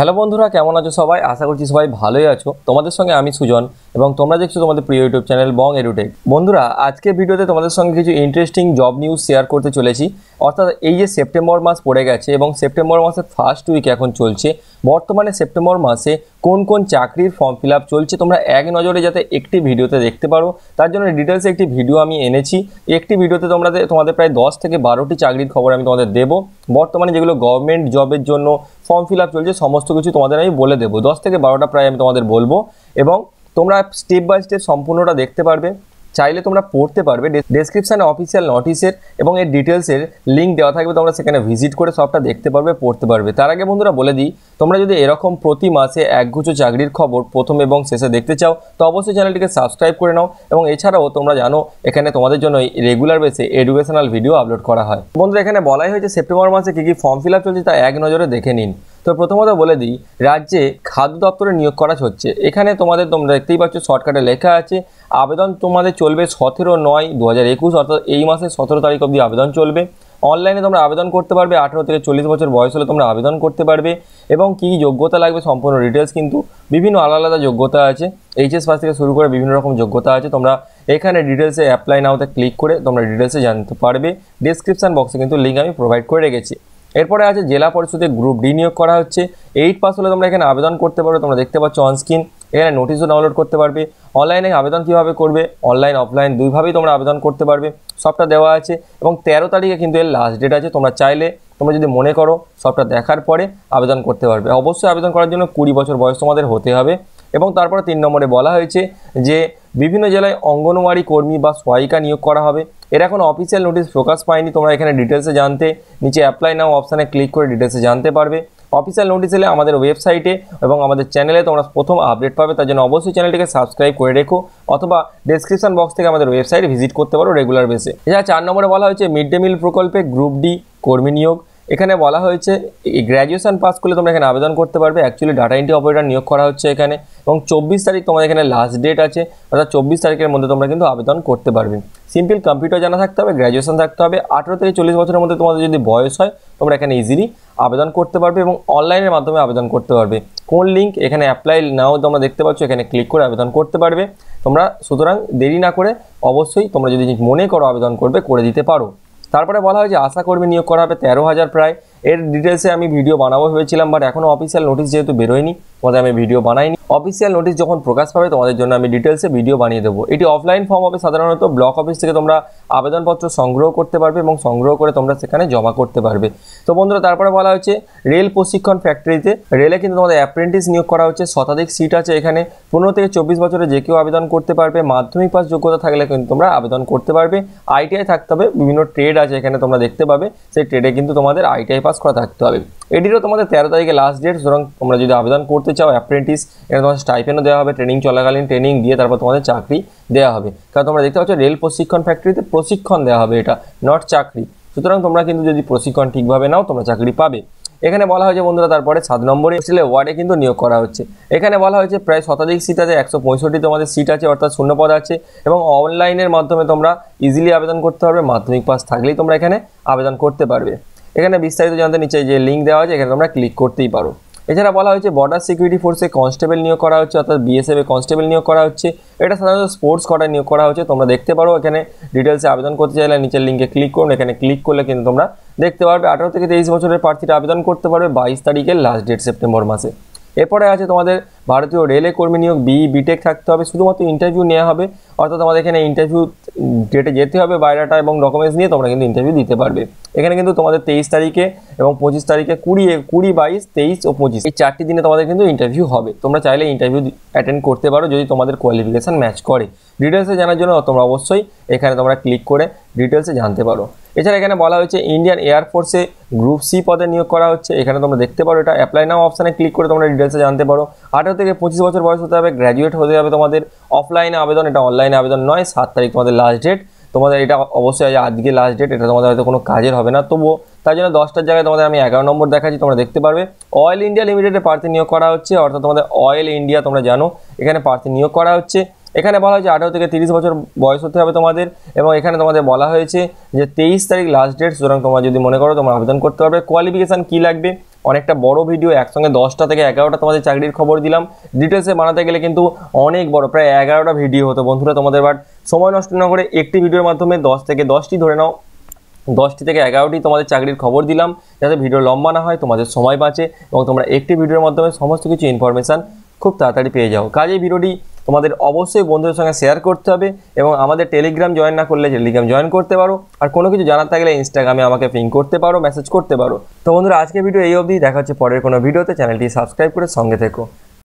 Hello বন্ধুরা কেমন আছো সবাই আশা করছি সবাই ভালোই আছো তোমাদের সঙ্গে আমি সুজন এবং তোমরা দেখছো তোমাদের প্রিয় ইউটিউব চ্যানেল বং এডুটেক বন্ধুরা আজকে ভিডিওতে তোমাদের সঙ্গে কিছু ইন্টারেস্টিং জব নিউজ শেয়ার করতে চলেছি অর্থাৎ এই যে সেপ্টেম্বর মাস পড়ে গেছে এবং সেপ্টেম্বর মাসের ফার্স্ট উইক এখন চলছে বর্তমানে সেপ্টেম্বর মাসে কোন কোন চাকরির ফর্ম ফিলআপ চলছে তোমরা এক নজরে যাতে একটি ভিডিওতে দেখতে পারো তার জন্য ডিটেইলসে একটি ভিডিও আমি এনেছি একটি ভিডিওতে তোমাদের প্রায় 10 থেকে 12টি চাকরির খবর আমি তোমাদের দেব বর্তমানে যেগুলো गवर्नमेंट জবের জন্য ফর্ম ফিলআপ চলছে সমস্ত কিছু তোমাদের আমি বলে দেব 10 থেকে 12টা প্রায় আমি তোমাদের বলবো এবং তোমরা স্টেপ বাই স্টেপ সম্পূর্ণটা দেখতে পারবে চাইলে তোমরা পড়তে পারবে ডেসক্রিপশনে অফিশিয়াল নোটিশের এবং এর ডিটেইলসের লিংক দেওয়া থাকবে তোমরা সেখানে ভিজিট করে সবটা দেখতে পারবে পড়তে পারবে তার আগে বন্ধুরা বলে দিই তোমরা যদি এরকম প্রতি মাসে একগুচ্ছ চাকরির খবর প্রথম এবং শেষে দেখতে চাও তো অবশ্যই চ্যানেলটিকে সাবস্ক্রাইব করে নাও এবং এছাড়াও তোমরা জানো এখানে তোমাদের জন্য রেগুলার বেসে এডুকেশনাল ভিডিও আপলোড করা হয় বন্ধুরা এখানে বলাই হয়েছে সেপ্টেম্বর মাসে কি কি ফর্ম ফিলআপ চলছে তা এক নজরে দেখে নিন তো প্রথমত বলে দিই রাজ্যে খাদ্য দপ্তরে নিয়োগ করা হচ্ছে এখানে তোমরা দেখতেই পাচ্ছ শর্টকাটে লেখা আছে আবেদন তোমাদের চলবে 17/9/2021 অর্থাৎ এই মাসের 17 তারিখ অবধি আবেদন চলবে অনলাইনে তোমরা আবেদন করতে পারবে 18 থেকে 40 বছর বয়স হলে তোমরা আবেদন করতে পারবে এবং কি যোগ্যতা লাগবে সম্পূর্ণ ডিটেইলস কিন্তু বিভিন্ন আলাদা আলাদা যোগ্যতা আছে এইচএস পাস থেকে শুরু করে বিভিন্ন রকম যোগ্যতা আছে তোমরা এখানে ডিটেইলসে অ্যাপ্লাই নাওতে ক্লিক করে তোমরা ডিটেইলসে জানতে পারবে ডেসক্রিপশন বক্সে কিন্তু লিংক আমি প্রোভাইড করে রেখেছি এরপরে আছে জেলা পরিষদে গ্রুপ ডি নিয়োগ করা হচ্ছে 8 পাস হলে তোমরা এখানে আবেদন করতে পারবে তোমরা দেখতে পাচ্ছ অন স্ক্রিন এখানে নোটিশও ডাউনলোড করতে পারবে অনলাইনে আবেদন কিভাবে করবে অনলাইন অফলাইন দুইভাবেই তোমরা আবেদন করতে পারবে সবটা দেওয়া আছে এবং 13 তারিখে কিন্তু এর লাস্ট ডেট আছে তোমরা চাইলে তোমরা যদি মনে করো সবটা দেখার পরে আবেদন করতে পারবে অবশ্যই আবেদন করার জন্য 20 বছর বয়স তোমাদের হতে হবে এবং তারপরে 3 নম্বরে বলা হয়েছে যে বিভিন্ন জেলায় অঙ্গনওয়াড়ি কর্মী বা সহায়িকা নিয়োগ করা হবে এর এখন অফিশিয়াল নোটিশ প্রকাশ পায়নি তোমরা এখানে ডিটেইলসে জানতে নিচে অ্যাপ্লাই নাও অপশানে ক্লিক করে ডিটেইলসে জানতে পারবে অফিশিয়াল নোটিশ এলে আমাদের ওয়েবসাইটে এবং আমাদের চ্যানেলে তোমরা প্রথম আপডেট পাবে তার জন্য অবশ্যই চ্যানেলটিকে সাবস্ক্রাইব করে রেখো অথবা ডেসক্রিপশন বক্স থেকে আমাদের ওয়েবসাইট ভিজিট করতে পারো রেগুলার বেসে এছাড়া 4 নম্বরে বলা হয়েছে মিড ডে মিল প্রকল্পে গ্রুপ ডি কর্মী নিয়োগ এখানে বলা হয়েছে গ্র্যাজুয়েশন পাস করলে তোমরা এখানে আবেদন করতে পারবে অ্যাকচুয়ালি ডাটা এন্ট্রি অপারেটর নিয়োগ করা হচ্ছে এখানে এবং 24 তারিখ তোমাদের এখানে লাস্ট ডেট আছে অর্থাৎ 24 তারিখের মধ্যে তোমরা কিন্তু আবেদন করতে পারবে সিম্পল কম্পিউটার জানা থাকতে হবে গ্র্যাজুয়েশন থাকতে হবে 18 থেকে 40 বছরের মধ্যে তোমাদের যদি বয়স হয় তোমরা এখানে ইজিলি আবেদন করতে পারবে এবং অনলাইনের মাধ্যমে আবেদন করতে পারবে কোন লিংক এখানে অ্যাপ্লাই নাও তোমরা দেখতে পাচ্ছ এখানে ক্লিক করে আবেদন করতে পারবে তোমরা সুতরাং দেরি না করে অবশ্যই তোমরা যদি মনে করো আবেদন করবে করে দিতে পারো তারপরে বলা হয় যে আশাকর্মী নিয়োগ করা হবে 13,000 প্রায় এর ডিটেইলসে আমি ভিডিও বানাবো ভেবেছিলাম বাট এখনও অফিশিয়াল নোটিশ যেহেতু বেরোয়নি তোমাদের আমি ভিডিও বানাইনি অফিশিয়াল নোটিশ যখন প্রকাশ পাবে তোমাদের জন্য আমি ডিটেইলসে ভিডিও বানিয়ে দেবো এটি অফলাইন ফর্ম হবে সাধারণত ব্লক অফিস থেকে তোমরা আবেদনপত্র সংগ্রহ করতে পারবে এবং সংগ্রহ করে তোমরা সেখানে জমা করতে পারবে তো বন্ধুরা তারপরে বলা হচ্ছে রেল প্রশিক্ষণ ফ্যাক্টরিতে রেলে কিন্তু তোমাদের অ্যাপ্রেন্টিস নিয়োগ করা হচ্ছে শতাধিক সিট আছে এখানে 15 থেকে 24 বছরে যে কেউ আবেদন করতে পারবে মাধ্যমিক পাস যোগ্যতা থাকলে কিন্তু তোমরা আবেদন করতে পারবে আইটিআই থাকতে হবে বিভিন্ন ট্রেড আছে এখানে তোমরা দেখতে পাবে সেই ট্রেডে কিন্তু তোমাদের আইটিআই পাস করা থাকতে হবে এটিরও তোমাদের 13 তারিখে লাস্ট ডেট সুতরাং তোমরা যদি আবেদন করতে চাও অ্যাপ্রেন্টিস এটা তোমাদের স্টাইপেন্ডও দেওয়া হবে ট্রেনিং চলাকালীন ট্রেনিং দিয়ে তারপর তোমাদের চাকরি দেওয়া হবে কারণ তোমরা দেখতে পাচ্ছ রেল প্রশিক্ষণ ফ্যাক্টরিতে প্রশিক্ষণ দেওয়া হবে এটা নট চাকরি সুতরাং তোমরা কিন্তু যদি প্রশিক্ষণ ঠিকভাবে নাও তোমরা চাকরি পাবে এখানে বলা হয়েছে বন্ধুরা তারপরে 7 নম্বরে ছেলে ওয়ার্ডে কিন্তু নিয়োগ করা হচ্ছে এখানে বলা হয়েছে প্রায় শতাধিক সিট আছে 165 তোমাদের সিট আছে অর্থাৎ শূন্যপদ আছে এবং অনলাইনের মাধ্যমে তোমরা ইজিলি আবেদন করতে পারবে মাধ্যমিক পাস থাকলেই তোমরা এখানে আবেদন করতে পারবে এখানে বিস্তারিত জানতে নিচে যে লিঙ্ক দেওয়া আছে এখানে তোমরা ক্লিক করতেই পারো এছাড়া বলা হয়েছে বর্ডার সিকিউরিটি ফোর্সে কনস্টেবল নিয়োগ করা হচ্ছে অর্থাৎ বিএসএফ এ কনস্টেবল নিয়োগ করা হচ্ছে এটা সাধারণত স্পোর্টস কোটায় নিয়োগ করা হচ্ছে তোমরা দেখতে পারো এখানে ডিটেলসে আবেদন করতে চাইলে নিচের লিঙ্কে ক্লিক করুন এখানে ক্লিক করলে কিন্তু তোমরা দেখতে পারবে 18 থেকে 23 বছরের প্রার্থীরা আবেদন করতে পারবে 22 তারিখের লাস্ট ডেট সেপ্টেম্বর মাসে এরপরে আছে তোমাদের ভারতীয় রেলে কর্মী নিয়োগ বিটেক থাকতে হবে শুধুমাত্র ইন্টারভিউ নেওয়া হবে অর্থাৎ তোমাদের এখানে ইন্টারভিউ ডেটে যেতে হবে বায়োডাটা এবং ডকুমেন্টস নিয়ে তোমরা কিন্তু ইন্টারভিউ দিতে পারবে এখানে কিন্তু তোমাদের 23 তারিখে এবং 25 তারিখে 20, 22, 23 ও 25 এই 4টি দিনে তোমাদের কিন্তু ইন্টারভিউ হবে তোমরা চাইলে ইন্টারভিউ অ্যাটেন্ড করতে পারো যদি তোমাদের কোয়ালিফিকেশন ম্যাচ করে ডিটেলসে জানার জন্য তোমরা অবশ্যই এখানে তোমরা ক্লিক করে ডিটেলসে জানতে পারো এছাড়া এখানে বলা হয়েছে ইন্ডিয়ান এয়ারফোর্সে গ্রুপ সি পদে নিয়োগ করা হচ্ছে এখানে তোমরা দেখতে পারো এটা অ্যাপ্লাই নাও অপশানে ক্লিক করে তোমরা ডিটেলসে জানতে পারো 18 থেকে 25 বছর বয়স হতে হবে গ্র্যাজুয়েট হতে হবে তোমাদের অফলাইনে আবেদন এটা অনলাইনে আবেদন নয় 7 তারিখ তোমাদের লাস্ট ডেট তোমাদের এটা অবশ্যই আজকে লাস্ট ডেট এটা তোমাদের হয়তো কোনো কাজের হবে না তবুও তার জন্য 10টার জায়গায় তোমাদের আমি 11 নম্বর দেখাচ্ছি তোমরা দেখতে পারবে অয়েল ইন্ডিয়া লিমিটেডে প্রার্থী নিয়োগ করা হচ্ছে অর্থাৎ তোমাদের অয়েল ইন্ডিয়া তোমরা জানো এখানে প্রার্থী নিয়োগ করা হচ্ছে এখানে বলা হয়েছে 18 থেকে 30 বছর বয়স হতে হবে তোমাদের এবং এখানে তোমাদের বলা হয়েছে যে 23 তারিখ লাস্ট ডেট সুতরাং তোমরা যদি মনে করো তোমরা আবেদন করতে পারবে কোয়ালিফিকেশান কী লাগবে অনেকটা বড় ভিডিও একসঙ্গে 10টা থেকে 11টা তোমাদের চাকরির খবর দিলাম। ডিটেইলসে বানাতে গেলে কিন্তু অনেক বড়, প্রায় 11টা ভিডিও হতো বন্ধুরা তোমাদের। বাট সময় নষ্ট না করে একটি ভিডিওর মাধ্যমে 10 থেকে 10টি ধরে নাও, 10 থেকে 11টি তোমাদের চাকরির খবর দিলাম, যাতে ভিডিও লম্বা না হয়, তোমাদের সময় বাঁচে এবং তোমরা একটি ভিডিওর মাধ্যমে সমস্ত কিছু ইনফরমেশান খুব তাড়াতাড়ি পেয়ে যাও। কাজে ভিডিওটি তোমাদের অবশ্যই বন্ধুদের সঙ্গে শেয়ার করতে হবে এবং আমাদের টেলিগ্রাম জয়েন না করলে টেলিগ্রাম জয়েন করতে পারো। আর কোনো কিছু জানার থাকলে ইনস্টাগ্রামে আমাকে পিং করতে পারো, মেসেজ করতে পারো। তো বন্ধুরা আজকে ভিডিও এই অবধি, দেখা হচ্ছে পরের কোনো ভিডিওতে। চ্যানেলটি সাবস্ক্রাইব করে সঙ্গে থেকো।